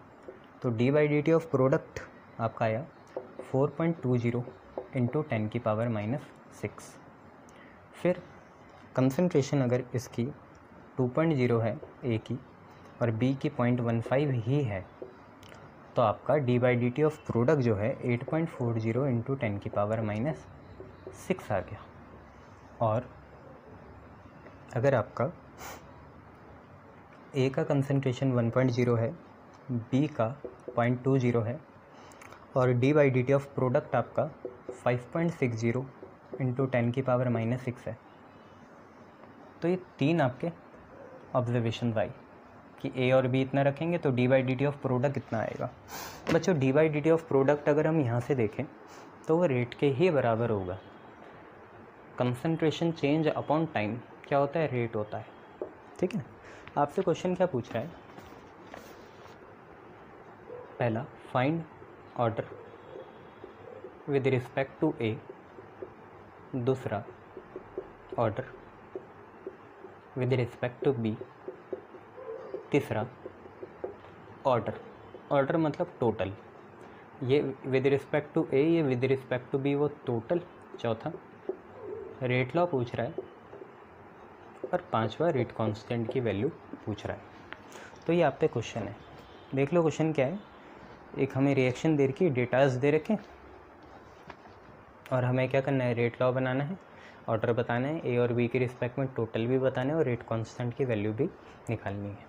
तो D by D T of product आपका आया 4.20 इंटू 10⁻⁻⁶। फिर कंसंट्रेशन अगर इसकी 2.0 है ए की और बी की 0.15 ही है तो आपका D by D T of product जो है 8.40 इंटू 10⁻⁻⁶ आ गया। और अगर आपका ए का कंसंट्रेशन 1.0 है, बी का 0.20 है और D by D T of product आपका 5.60 इंटू 10⁻⁻⁶ है। तो ये तीन आपके ऑब्जर्वेशन आई कि ए और बी इतना रखेंगे तो D by D T of product इतना आएगा। बच्चों D by D T of product अगर हम यहाँ से देखें तो वो रेट के ही बराबर होगा। कंसंट्रेशन चेंज अपॉन टाइम क्या होता है? रेट होता है, ठीक है। आपसे क्वेश्चन क्या पूछ रहा है? पहला, find order with respect to A. दूसरा, order with respect to B. तीसरा, ऑर्डर मतलब टोटल, ये विद रिस्पेक्ट टू ए, ये विद रिस्पेक्ट टू बी, वो टोटल। चौथा, रेट लॉ पूछ रहा है। और पांचवा, रेट कांस्टेंट की वैल्यू पूछ रहा है। तो ये आप पे क्वेश्चन है, देख लो क्वेश्चन क्या है। एक हमें रिएक्शन दे रखी, डेटाज दे रखे और हमें क्या करना है? रेट लॉ बनाना है, ऑर्डर बताना है, ए और बी के रिस्पेक्ट में टोटल भी बताना है और रेट कांस्टेंट की वैल्यू भी निकालनी है।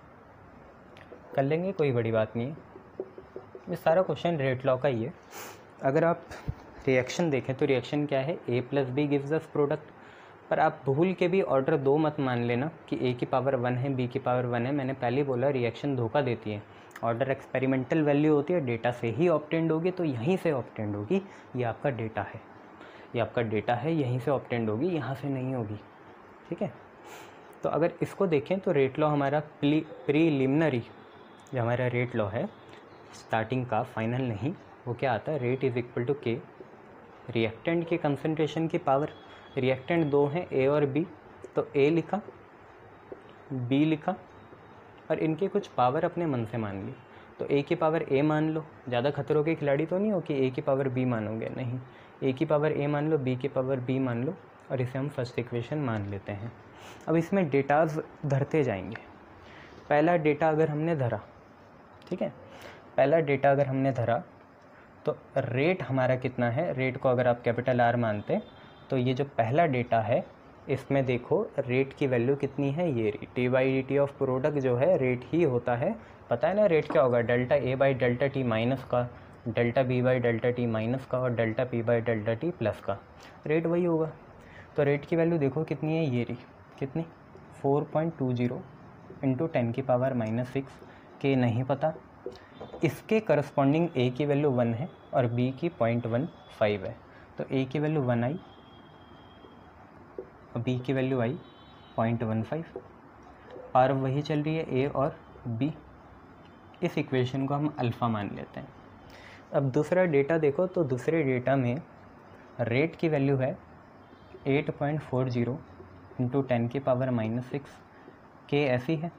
कर लेंगे, कोई बड़ी बात नहीं है। ये सारा क्वेश्चन रेट लॉ का ही है। अगर आप रिएक्शन देखें तो रिएक्शन क्या है? A plus B gives us product. पर आप भूल के भी ऑर्डर 2 मत मान लेना कि a की पावर 1 है, b की पावर 1 है। मैंने पहले बोला रिएक्शन धोखा देती है। ऑर्डर एक्सपेरिमेंटल वैल्यू होती है, डेटा से ही ऑब्टेंड होगी, तो यहीं से ऑब्टेंड होगी। ये आपका डेटा है, ये आपका डेटा है, यहीं से ऑब्टेंड होगी, यहाँ से नहीं होगी, ठीक है। तो अगर इसको देखें तो रेट लॉ हमारा प्रीलिमिनरी जो हमारा रेट लॉ है, स्टार्टिंग का, फाइनल नहीं, वो क्या आता है? Rate is equal to K reactant के कंसनट्रेशन की पावर। रिएक्टेंट 2 हैं ए और बी, तो ए लिखा, बी लिखा और इनके कुछ पावर अपने मन से मान ली। तो ए की पावर ए मान लो, ज़्यादा खतरों के खिलाड़ी तो नहीं हो कि ए की पावर बी मानोगे, नहीं, ए की पावर ए मान लो, बी की पावर बी मान लो और इसे हम फर्स्ट इक्वेशन मान लेते हैं। अब इसमें डेटाज धरते जाएंगे। पहला डेटा अगर हमने धरा, ठीक है, पहला डेटा अगर हमने धरा तो रेट हमारा कितना है? रेट को अगर आप कैपिटल आर मानते तो ये जो पहला डेटा है इसमें देखो रेट की वैल्यू कितनी है। ये T by D T of product जो है रेट ही होता है। पता है ना रेट क्या होगा? Delta A by delta T minus का, delta B by delta T minus का और delta P by delta T plus का, रेट वही होगा। तो रेट की वैल्यू देखो कितनी है, ये कितनी 4.20 इंटू 10⁻⁻⁶। के नहीं पता, इसके करस्पॉन्डिंग ए की वैल्यू 1 है और बी की 0.15 है। तो ए की वैल्यू 1 आई, बी की वैल्यू आई 0.15 और वही चल रही है ए और बी। इस इक्वेशन को हम अल्फ़ा मान लेते हैं। अब दूसरा डेटा देखो तो दूसरे डेटा में रेट की वैल्यू है 8.40 इंटू 10⁻⁻⁶। के ऐसी है,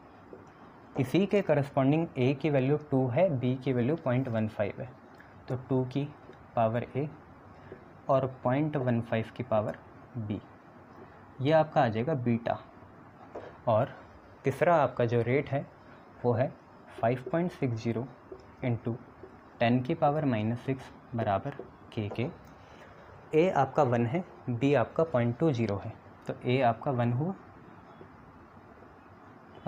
इसी के करस्पॉन्डिंग ए की वैल्यू 2 है, बी की वैल्यू 0.15 है। तो 2 की पावर ए और 0.15 की पावर बी, ये आपका आ जाएगा बीटा। और तीसरा आपका जो रेट है वो है 5.60 इंटू 10⁻⁻⁶ बराबर के। ए आपका 1 है, बी आपका 0.20 है, तो ए आपका 1 हुआ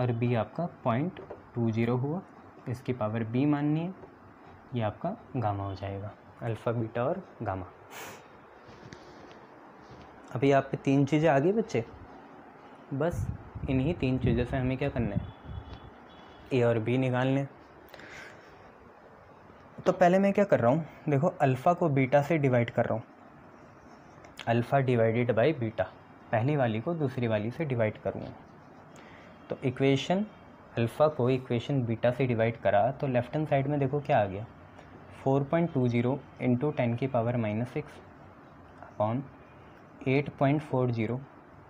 और बी आपका 0.20 हुआ, इसकी पावर बी माननी है। ये आपका गामा हो जाएगा, अल्फ़ा बीटा और गामा। अभी आप पे 3 चीज़ें आ गई बच्चे, बस इन्हीं तीन चीज़ों से हमें क्या करना है, ए और बी निकालने। तो पहले मैं क्या कर रहा हूँ, देखो अल्फ़ा को बीटा से डिवाइड कर रहा हूँ, अल्फ़ा डिवाइडेड बाय बीटा, पहली वाली को दूसरी वाली से डिवाइड करूँगा। तो इक्वेशन अल्फ़ा को इक्वेशन बीटा से डिवाइड करा तो लेफ्ट हैंड साइड में देखो क्या आ गया, 4.20 into 10⁻⁻⁶ upon 8.40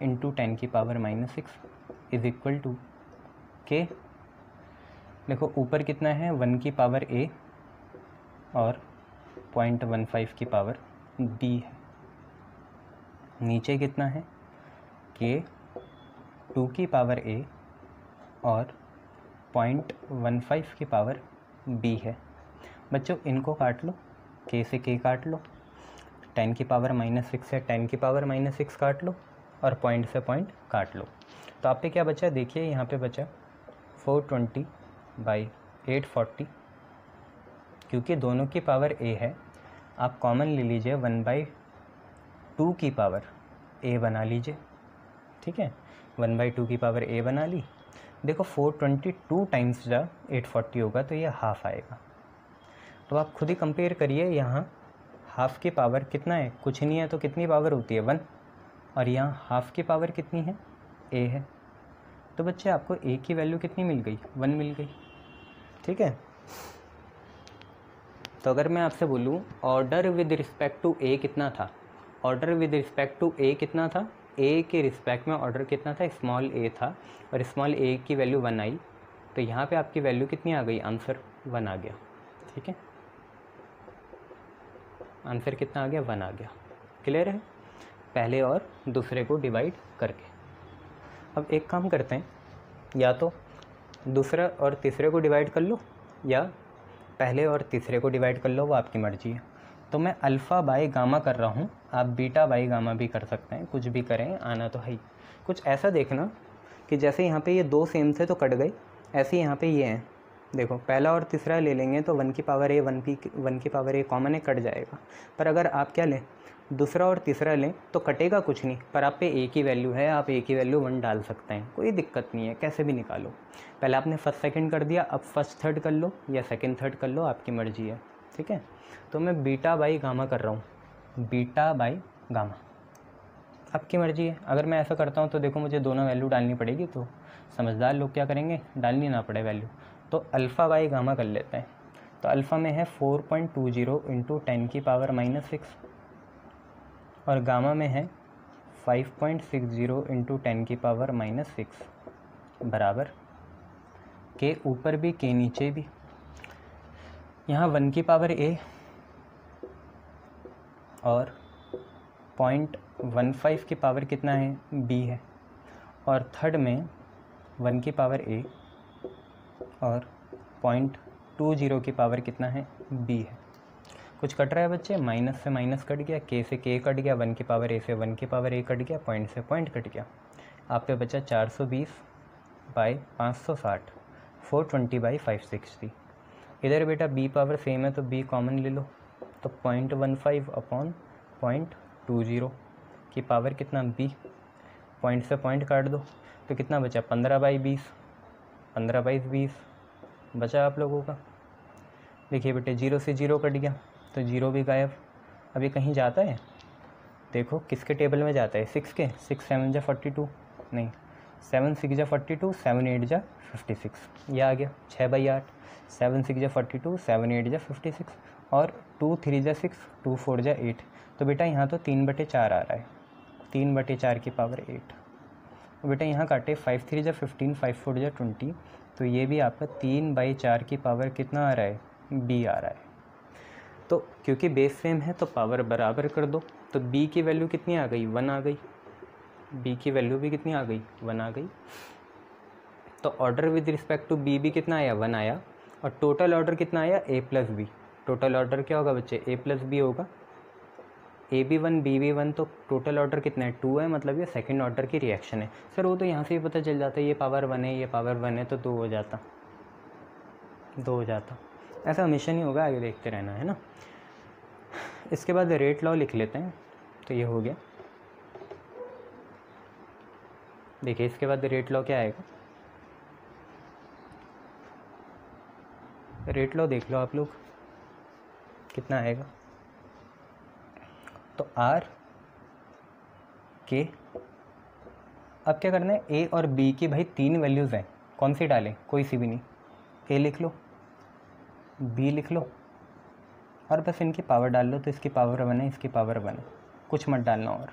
into 10⁻⁻⁶ is equal to K. देखो ऊपर कितना है 1 की पावर a और 0.15 की पावर b है, नीचे कितना है के 2 की पावर a और 0.15 की पावर b है। बच्चों इनको काट लो, k से k काट लो, 10⁻⁻6 या 10⁻⁻6 काट लो और पॉइंट से पॉइंट काट लो। तो आप पे क्या बचा, देखिए यहाँ पे बचा 420/840, क्योंकि दोनों की पावर a है। आप कॉमन ले लीजिए, 1/2 की पावर a बना लीजिए, ठीक है, 1/2 की पावर a बना ली। देखो 422 टाइम्स जा 840 होगा तो ये हाफ़ आएगा। तो आप खुद ही कंपेयर करिए, यहाँ हाफ़ की पावर कितना है, कुछ नहीं है तो कितनी पावर होती है 1, और यहाँ हाफ़ की पावर कितनी है a है। तो बच्चे आपको a की वैल्यू कितनी मिल गई, 1 मिल गई, ठीक है। तो अगर मैं आपसे बोलूँ order with respect to a कितना था, order with respect to a कितना था, a के रिस्पेक्ट में ऑर्डर कितना था, स्मॉल a था, और स्मॉल a की वैल्यू 1 आई, तो यहाँ पे आपकी वैल्यू कितनी आ गई, आंसर 1 आ गया, ठीक है, आंसर कितना आ गया, 1 आ गया। क्लियर है, पहले और दूसरे को डिवाइड करके। अब एक काम करते हैं, या तो दूसरा और तीसरे को डिवाइड कर लो या पहले और तीसरे को डिवाइड कर लो, वो आपकी मर्ज़ी है। तो मैं अल्फ़ा बाय गामा कर रहा हूँ, आप बीटा बाय गामा भी कर सकते हैं, कुछ भी करें आना तो है ही। कुछ ऐसा देखना कि जैसे यहाँ पे ये दो सेम से तो कट गए, ऐसे यहाँ पे ये हैं, देखो पहला और तीसरा ले लेंगे तो 1 की पावर a 1 की पावर a कॉमन है, कट जाएगा। पर अगर आप क्या लें, दूसरा और तीसरा लें तो कटेगा कुछ नहीं, पर आप पे a की वैल्यू है, आप a की वैल्यू 1 डाल सकते हैं, कोई दिक्कत नहीं है, कैसे भी निकालो। पहले आपने फर्स्ट सेकंड कर दिया, अब फर्स्ट थर्ड कर लो या सेकंड थर्ड कर लो, आपकी मर्जी है, ठीक है। तो मैं बीटा बाई गामा कर रहा हूँ, बीटा बाई गामा आपकी मर्जी है। अगर मैं ऐसा करता हूँ तो देखो मुझे दोनों वैल्यू डालनी पड़ेगी, तो समझदार लोग क्या करेंगे, डालनी ना पड़े वैल्यू, तो अल्फ़ा बाई गामा कर लेते हैं। तो अल्फ़ा में है 4.20 इंटू 10⁻⁻6 और गामा में है 5.60 इंटू 10⁻⁻6 बराबर के ऊपर भी के नीचे भी। यहाँ 1 की पावर a और 0.15 की पावर कितना है b है, और थर्ड में 1 की पावर a और 0.20 की पावर कितना है b है। कुछ कट रहा है बच्चे, माइनस से माइनस कट गया, k से k कट गया, 1 की पावर a से 1 की पावर a कट गया, पॉइंट से पॉइंट कट गया। आप पे बचा 420/560, 420/560। इधर बेटा b पावर सेम है तो b कॉमन ले लो, तो 0.15 अपॉन 0.20 की पावर कितना b, पॉइंट से पॉइंट काट दो तो कितना बचा 15/20, 15/20 बचा आप लोगों का। देखिए बेटे 0 से 0 कट गया तो 0 भी गायब। अब ये कहीं जाता है, देखो किसके टेबल में जाता है, 6 के, 6 7 जा 42, नहीं 7 6 जा 42, 7 8 जा 56, ये आ गया 6/8, 7 6 जा 42, 7 8 जा 56 और 2 3 जा 6, 2 4 जा 8। तो बेटा यहाँ तो 3/4 आ रहा है, 3/4 की पावर 8। बेटा यहाँ काटे 5 3 जा 15, 5 4 जा 20, तो ये भी आपका 3/4 की पावर कितना आ रहा है, b आ रहा है। तो क्योंकि बेस सेम है तो पावर बराबर कर दो, तो b की वैल्यू कितनी आ गई, 1 आ गई, b की वैल्यू भी कितनी आ गई, 1 आ गई। तो order with respect to b भी कितना आया, 1 आया, और टोटल ऑर्डर कितना आया, a+b। टोटल ऑर्डर क्या होगा बच्चे, a+b होगा, ab1 bb1, तो टोटल ऑर्डर कितना है 2 है, मतलब ये सेकंड ऑर्डर की रिएक्शन है। सर वो तो यहाँ से ही पता चल जाता है, ये पावर 1 है, ये पावर 1 है, तो 2 हो जाता, 2 हो जाता, ऐसा हमेशा नहीं होगा, आगे देखते रहना है ना। इसके बाद रेट लॉ लिख लेते हैं, तो ये हो गया देखिए इसके बाद रेट लॉ क्या आएगा, रेट लॉ देख लो आप लोग कितना आएगा। तो आर के अब क्या करना है, ए और बी की भाई तीन वैल्यूज़ हैं, कौन सी डालें, कोई सी भी नहीं। ए लिख लो, बी लिख लो और बस इनकी पावर डाल लो, तो इसकी पावर वन है, इसकी पावर वन है, कुछ मत डालना। और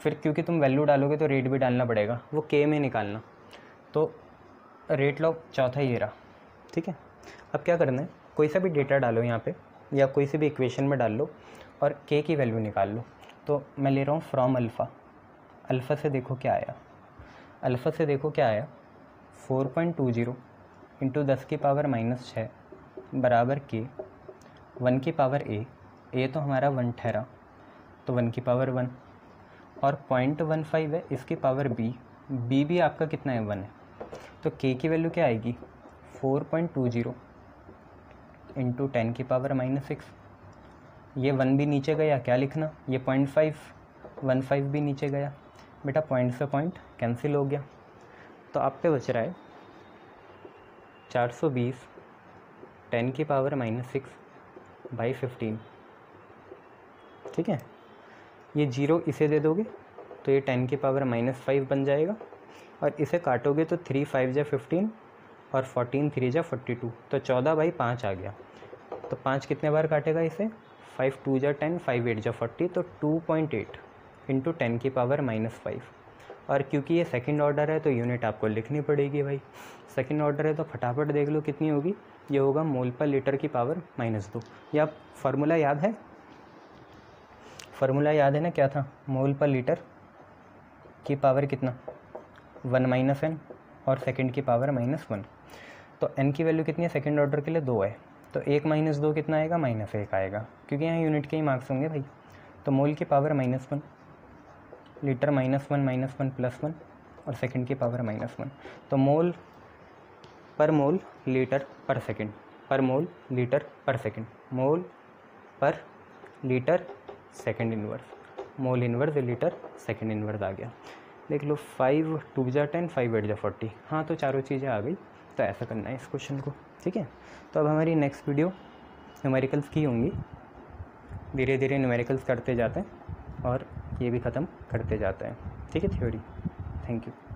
फिर क्योंकि तुम वैल्यू डालोगे तो रेट भी डालना पड़ेगा, वो के में निकालना। तो रेट लॉ चौथा ये रहा, ठीक है। अब क्या करना है, कोई सा भी डेटा डालो यहाँ पे या कोई से भी इक्वेशन में डाल लो और के की वैल्यू निकाल लो। तो मैं ले रहा हूँ फ्रॉम अल्फ़ा, अल्फ़ा से देखो क्या आया, अल्फ़ा से देखो क्या आया, 4.20 इंटू 10 की पावर -6 बराबर के 1 की पावर a, ए तो हमारा 1 ठहरा तो 1 की पावर 1 और 0.15 है इसकी पावर b, b भी आपका कितना है 1 है। तो k की वैल्यू क्या आएगी, 4.20 इंटू 10 की पावर -6, ये 1 भी नीचे गया, क्या लिखना, ये 0.5 15 भी नीचे गया बेटा, पॉइंट से पॉइंट कैंसिल हो गया। तो आप पे बच रहा है 420 10 की पावर -6 बाई 15, ठीक है। ये जीरो इसे दे दोगे तो ये 10 की पावर -5 बन जाएगा और इसे काटोगे तो 3 5 जा 15 और 14 3 जा 42, तो 14/5 आ गया। तो 5 कितने बार काटेगा इसे, 5 2 जा 10 5 8 जा 40, तो 2.8 इंटू 10 की पावर -5। और क्योंकि ये सेकंड ऑर्डर है तो यूनिट आपको लिखनी पड़ेगी भाई, सेकंड ऑर्डर है तो फटाफट देख लो कितनी होगी, ये होगा मोल/लीटर की पावर -2। या फार्मूला याद है, फार्मूला याद है ना, क्या था, मोल/लीटर की पावर कितना 1 - n और सेकंड की पावर -1। तो n की वैल्यू कितनी है, सेकंड ऑर्डर के लिए 2 है, तो 1 - 2 कितना आएगा, -1 आएगा, क्योंकि यहाँ यूनिट के ही मार्क्स होंगे भाई। तो मोल की पावर -1 लीटर -1 - 1 + 1 और सेकंड की पावर -1। तो मोल पर मोल लीटर पर सेकंड, मोल पर litre second inverse, mole inverse litre second inverse आ गया। देख लो 5 2 जा 10 5 8 जा 40, हाँ तो चारों चीज़ें आ गई। तो ऐसा करना है इस क्वेश्चन को, ठीक है। तो अब हमारी नेक्स्ट वीडियो न्यूमेरिकल्स की होंगी, धीरे धीरे न्यूमेरिकल्स करते जाते हैं और ये भी ख़त्म करते जाते हैं, ठीक है थ्योरी। Thank you.